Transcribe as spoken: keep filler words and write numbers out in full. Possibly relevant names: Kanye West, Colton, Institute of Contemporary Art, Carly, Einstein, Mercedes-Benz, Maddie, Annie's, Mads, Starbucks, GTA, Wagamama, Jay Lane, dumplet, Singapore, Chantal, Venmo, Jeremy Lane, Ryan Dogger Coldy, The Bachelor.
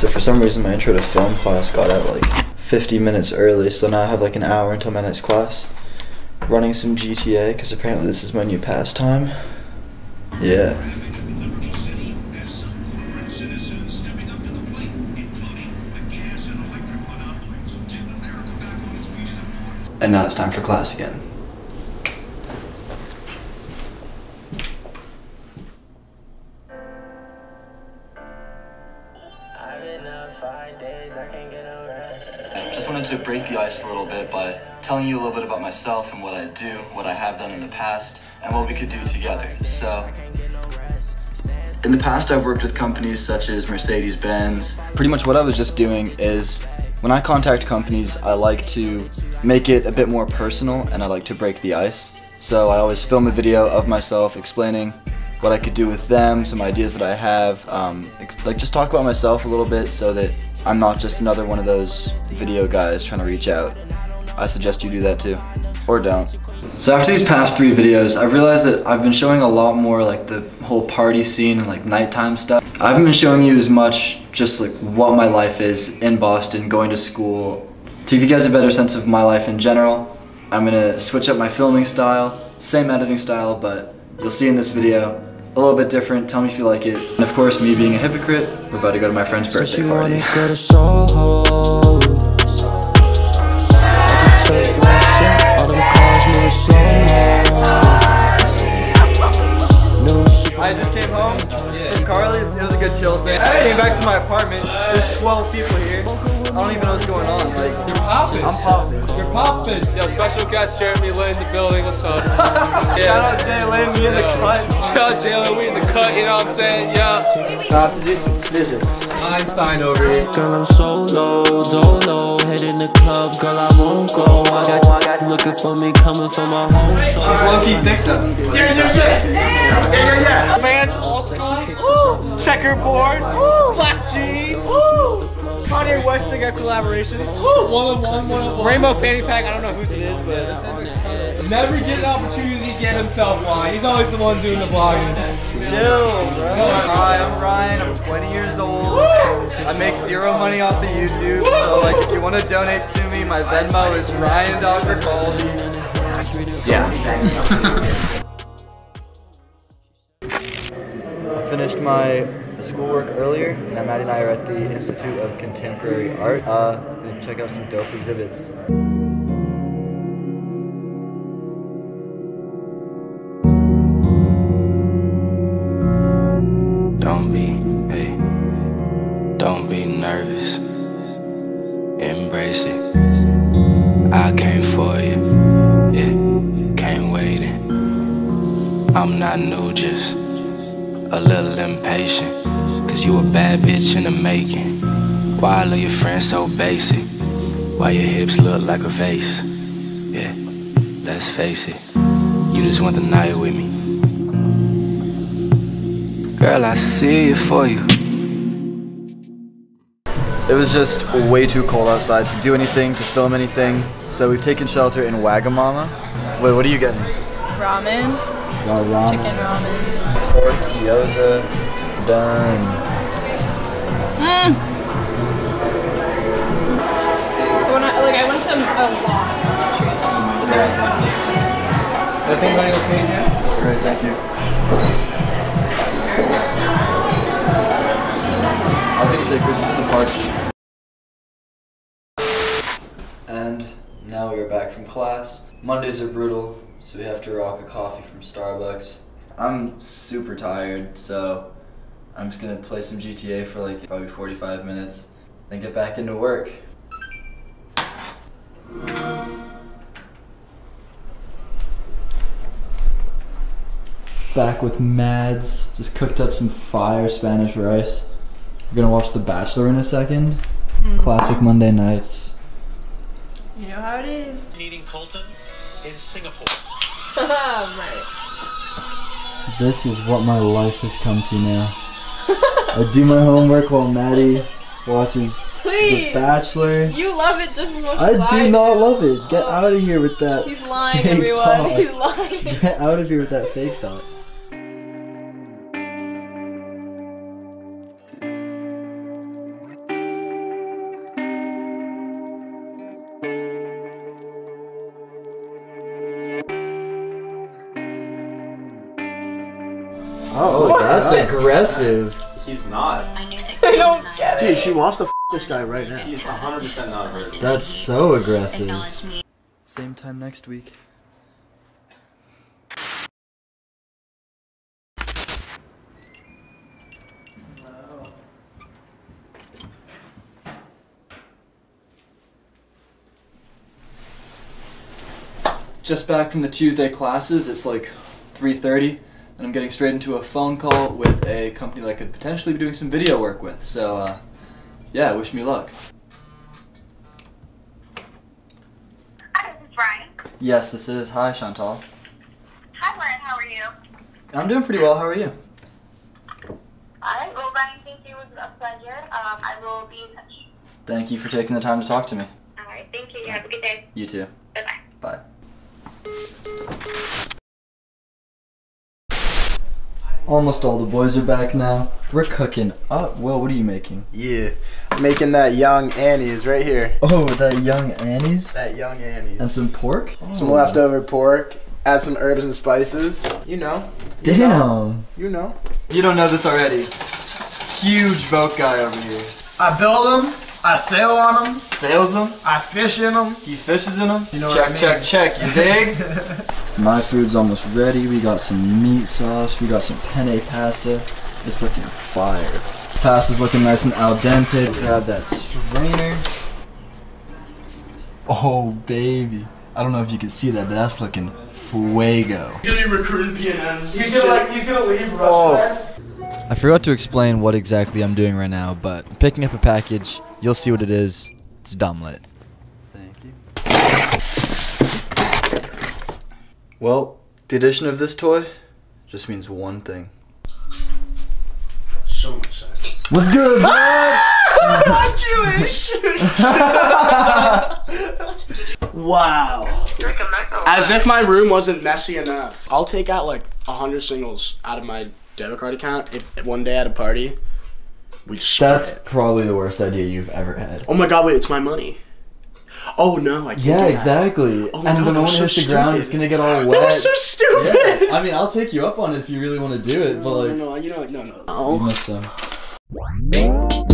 So for some reason my intro to film class got out like fifty minutes early, so now I have like an hour until my next class. Running some G T A, because apparently this is my new pastime. Yeah. And now it's time for class again. I wanted to break the ice a little bit by telling you a little bit about myself and what I do, what I have done in the past, and what we could do together. So, in the past I've worked with companies such as Mercedes-Benz. Pretty much what I was just doing is, when I contact companies, I like to make it a bit more personal and I like to break the ice. So I always film a video of myself explaining what I could do with them, some ideas that I have, um, like just talk about myself a little bit so that I'm not just another one of those video guys trying to reach out. I suggest you do that too, or don't. So after these past three videos, I've realized that I've been showing a lot more like the whole party scene and like nighttime stuff. I haven't been showing you as much just like what my life is in Boston, going to school. To give you guys a better sense of my life in general, I'm gonna switch up my filming style, same editing style, but you'll see in this video, a little bit different. Tell me if you like it. And of course, me being a hypocrite, we're about to go to my friend's birthday party. I just came home from Carly's. It was a good chill thing. I came back to my apartment. There's twelve people here. I don't even know what's going on. Like, you're popping. I'm popping. You're popping. Yo, special guest Jeremy Lane in the building. What's up? Yeah. Shout out Jay Lane, we in the cut. Shout out Jay Lane, we in the cut. You know what I'm saying? Yeah. I have to do some physics. Einstein over here. Girl, I'm so low, dolo. Head in the club, girl, I won't go. I got you looking for me, coming from my home. She's low key thick though. Yeah, yeah, yeah. Yeah, yeah, yeah. Man's all scars. Ooh. Checkerboard. Ooh. Black jeans. Ooh. Kanye West singer collaboration. one oh one, one oh one. Rainbow fanny pack, I don't know whose it is, but never get an opportunity to get himself vlogged. He's always the one doing the vlogging. Chill, bro. Hi, I'm Ryan, I'm twenty years old. I make zero money off of YouTube, so like if you want to donate to me, my Venmo is Ryan Dogger Coldy. Yeah. I finished my schoolwork earlier, and Maddie and I are at the Institute of Contemporary Art. Uh, and check out some dope exhibits. Don't be, hey, don't be nervous. Embrace it. I came for you. Yeah, can't wait it. I'm not new, just a little impatient, cause you a bad bitch in the making. Why I love your friends so basic? Why your hips look like a vase? Yeah, let's face it, you just want the night with me. Girl, I see it for you. It was just way too cold outside to do anything, to film anything, so we've taken shelter in Wagamama. Wait, what are you getting? Ramen. No, ramen. Chicken ramen. Pork gyoza, done. Mm. I wanna, like, I want some a lot. Is everything okay now? It's great, thank you. I was gonna say Christmas in the park. And now we are back from class. Mondays are brutal, so we have to rock a coffee from Starbucks. I'm super tired, so I'm just gonna play some G T A for like probably forty-five minutes, then get back into work. Back with Mads, just cooked up some fire Spanish rice. We're gonna watch The Bachelor in a second. Mm. Classic Monday nights. You know how it is. Meeting Colton in Singapore. Right. This is what my life has come to now. I do my homework while Maddie watches Please. The Bachelor. You love it just as much I as I do. I do not love it. Get oh. out of here with that He's lying, fake everyone. Talk. He's lying. Get out of here with that fake talk. Oh, that's aggressive. He's not. I knew that. I don't get it. Dude, she wants to f this guy right now. He's one hundred percent not hurt. That's so aggressive. Same time next week. Just back from the Tuesday classes, it's like three thirty, and I'm getting straight into a phone call with a company that I could potentially be doing some video work with, so uh, yeah, wish me luck. Hi, this is Ryan. Yes, this is. Hi, Chantal. Hi, Ryan. How are you? I'm doing pretty well. How are you? Alright, well, Ryan, thank you. It was a pleasure. Um, I will be in touch. Thank you for taking the time to talk to me. Alright, thank you. Have a good day. You too. Bye-bye. Bye. Almost all the boys are back now. We're cooking up. Well, what are you making? Yeah, making that young Annie's right here. Oh, that young Annie's? That young Annie's. And some pork? Oh. Some leftover pork. Add some herbs and spices. You know. Damn. You know. You know. You don't know this already. Huge boat guy over here. I build him. I sail on them. Sails them. I fish in them. He fishes in them. You know check, what I mean. check, check. You dig? My food's almost ready. We got some meat sauce. We got some penne pasta. It's looking fire. Pasta's looking nice and al dente. Grab that strainer. Oh, baby. I don't know if you can see that, but that's looking fuego. He's gonna be recruiting P Ms. He's gonna, like, he's gonna leave Russia. Oh. I forgot to explain what exactly I'm doing right now, but I'm picking up a package. You'll see what it is. It's dumplet. Thank you. Well, the addition of this toy just means one thing. So much sadness. What's good, bro? I'm not Jewish! Wow. As if my room wasn't messy enough. I'll take out like a hundred singles out of my debit card account if one day at a party. That's it. Probably the worst idea you've ever had. Oh my god, wait, it's my money. Oh no, I can't. Yeah, exactly. Oh, and god, the moment so it hits the ground, it's gonna get all wet. That was so stupid! Yeah. I mean, I'll take you up on it if you really want to do it, no, but like... No, no, you know, like, no, no. Oh. You must, um...